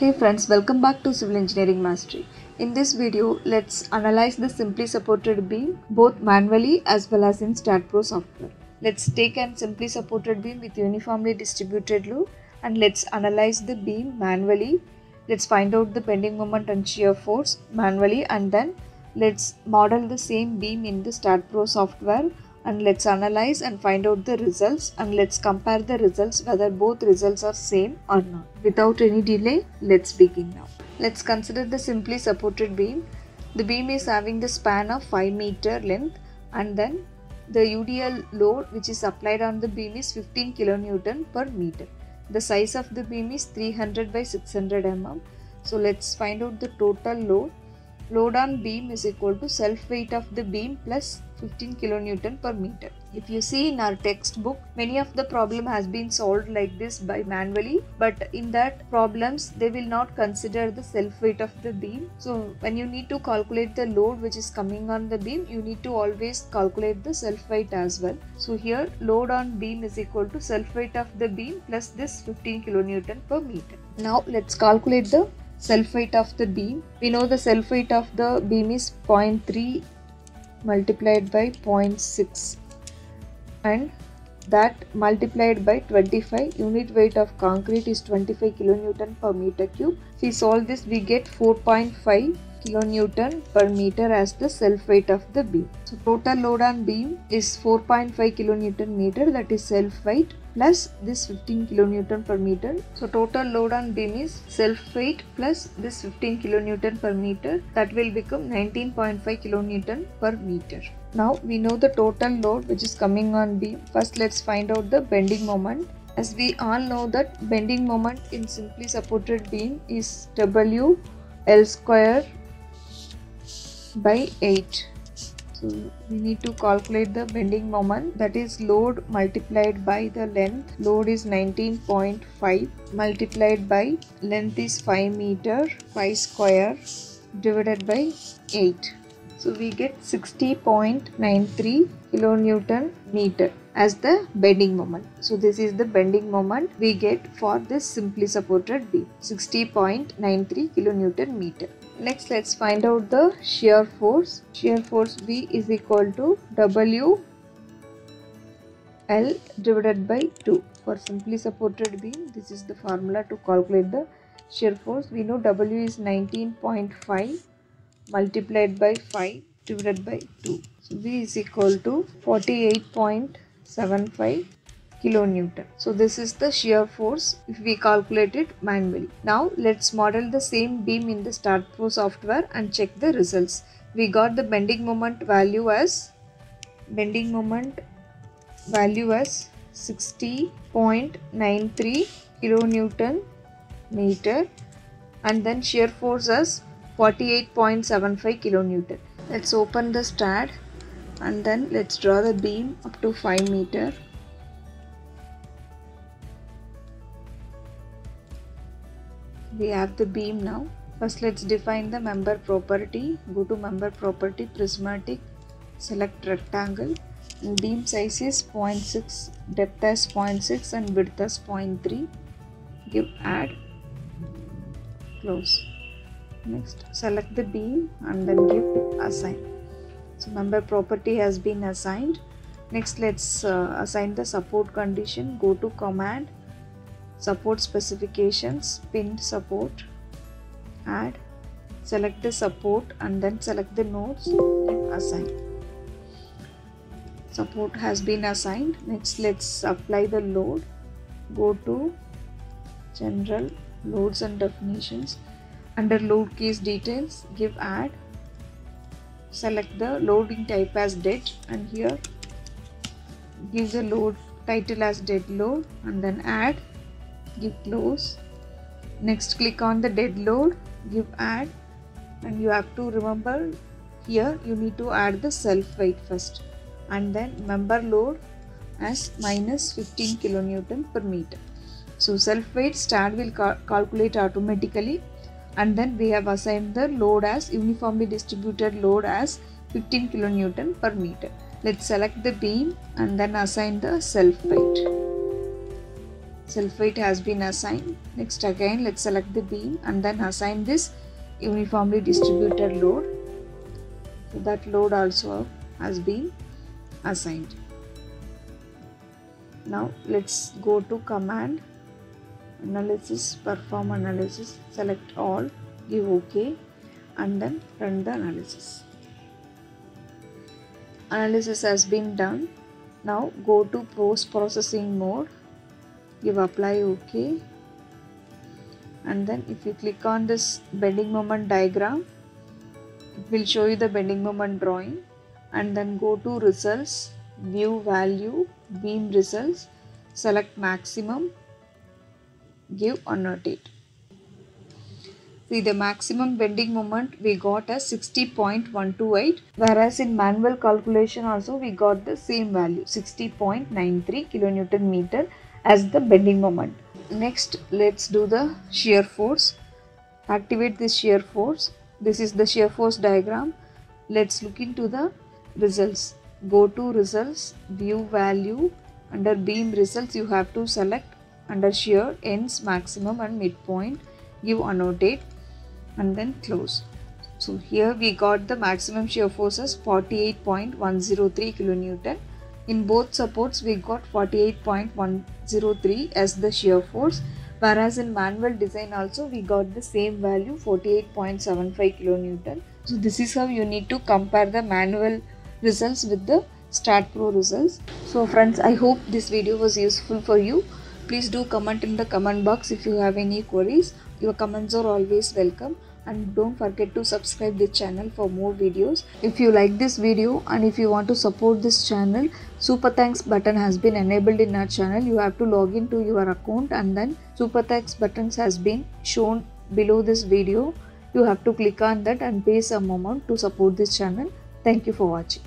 Hey friends, welcome back to Civil Engineering Mastery. In this video, let's analyze the simply supported beam both manually as well as in Staad.pro software. Let's take an simply supported beam with uniformly distributed load and let's analyze the beam manually. Let's find out the bending moment and shear force manually, and then let's model the same beam in the Staad.pro software and let's analyze and find out the results, and let's compare the results whether both results are same or not. Without any delay, let's begin now. Let's consider the simply supported beam. The beam is having the span of 5 meter length, and then the UDL load which is applied on the beam is 15 kilonewton per meter. The size of the beam is 300 by 600 mm. So let's find out the total load. Load on beam is equal to self weight of the beam plus 15 kilonewton per meter. If you see in our textbook, many of the problem has been solved like this by manually, but in that problems they will not consider the self weight of the beam. So when you need to calculate the load which is coming on the beam, you need to always calculate the self weight as well. So here load on beam is equal to self weight of the beam plus this 15 kilonewton per meter. Now let's calculate the self weight of the beam. We know the self weight of the beam is 0.3 multiplied by 0.6, and that multiplied by 25. Unit weight of concrete is 25 kilonewton per meter cube. If we solve this, we get 4.5 kilonewton per meter as the self weight of the beam. So total load on beam is 4.5 kilonewton meter, that is self weight, plus this 15 kilonewton per meter. So total load on beam is self weight plus this 15 kilonewton per meter. That will become 19.5 kilonewton per meter. Now we know the total load which is coming on beam. First let's find out the bending moment. As we all know that bending moment in simply supported beam is WL square by 8. So we need to calculate the bending moment, that is load multiplied by the length. Load is 19.5 multiplied by length is 5 meter, 5 square divided by 8. So we get 60.93 kilonewton meter as the bending moment. So this is the bending moment we get for this simply supported beam, 60.93 kilonewton meter. Next let's find out the shear force. Shear force V is equal to WL divided by 2. For simply supported beam, this is the formula to calculate the shear force. We know W is 19.5 multiplied by 5 divided by 2. So V is equal to 48.75 kilonewton. So this is the shear force if we calculate it manually. Now let's model the same beam in the Staad.pro software and check the results. We got the bending moment value as 60.93 kilonewton meter, and then shear force as 48.75 kilonewton. Let's open the Staad and then let's draw the beam up to 5 meter. We have the beam now. First let's define the member property. Go to member property, prismatic, select rectangle. And beam size is 0.6, depth as 0.6 and width as 0.3. Give add, close. Next select the beam and then give assign. So member property has been assigned. Next let's assign the support condition. Go to command, support specifications, pinned support, add, select the support and then select the nodes and assign. Support has been assigned. Next let's apply the load. Go to general, loads and definitions, under load case details, give add, select the loading type as dead, and here give the load title as dead load and then add, give close. Next click on the dead load, give add, and you have to remember here you need to add the self weight first, and then member load as minus 15 kilonewton per meter. So self weight Staad will calculate automatically, and then we have assigned the load as uniformly distributed load as 15 kilonewton per meter. Let's select the beam and then assign the self weight. sulfate has been assigned. Next again let's select the beam and then assign this uniformly distributed load. So that load also has been assigned. Now let's go to command analysis, perform analysis, select all, give OK and then run the analysis. Analysis has been done. Now go to post processing mode, give apply OK, and then if you click on this bending moment diagram, it will show you the bending moment drawing, and then go to results, view value, beam results, select maximum, give annotate. See, the maximum bending moment we got as 60.128, whereas in manual calculation also we got the same value, 60.93 kN/m as the bending moment. Next let's do the shear force. Activate this shear force. This is the shear force diagram. Let's look into the results. Go to results, view value, under beam results you have to select under shear ends, maximum and midpoint, give annotate and then close. So here we got the maximum shear force as 48.103 kN. In both supports we got 48.103 as the shear force, whereas in manual design also we got the same value, 48.75 kN. So this is how you need to compare the manual results with the Staad.pro results. So friends, I hope this video was useful for you. Please do comment in the comment box if you have any queries. Your comments are always welcome, and don't forget to subscribe this channel for more videos. If you like this video and if you want to support this channel, Super Thanks button has been enabled in our channel. You have to log into your account and then Super Thanks buttons has been shown below this video. You have to click on that and pay some amount to support this channel. Thank you for watching.